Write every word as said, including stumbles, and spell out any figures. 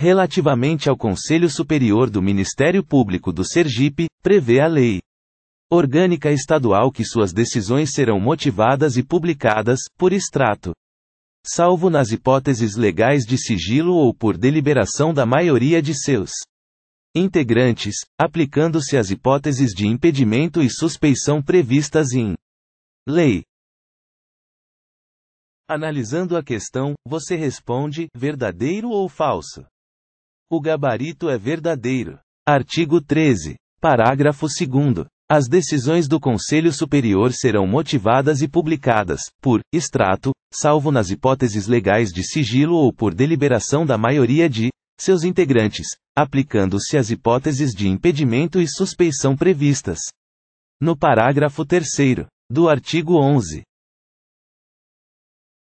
relativamente ao Conselho Superior do Ministério Público do Sergipe, prevê a Lei Orgânica Estadual que suas decisões serão motivadas e publicadas, por extrato, salvo nas hipóteses legais de sigilo ou por deliberação da maioria de seus integrantes, aplicando-se as hipóteses de impedimento e suspeição previstas em lei. Analisando a questão, você responde, verdadeiro ou falso? O gabarito é verdadeiro. Artigo treze. Parágrafo segundo. As decisões do Conselho Superior serão motivadas e publicadas, por extrato, salvo nas hipóteses legais de sigilo ou por deliberação da maioria de seus integrantes, aplicando-se as hipóteses de impedimento e suspeição previstas no parágrafo terceiro do artigo onze.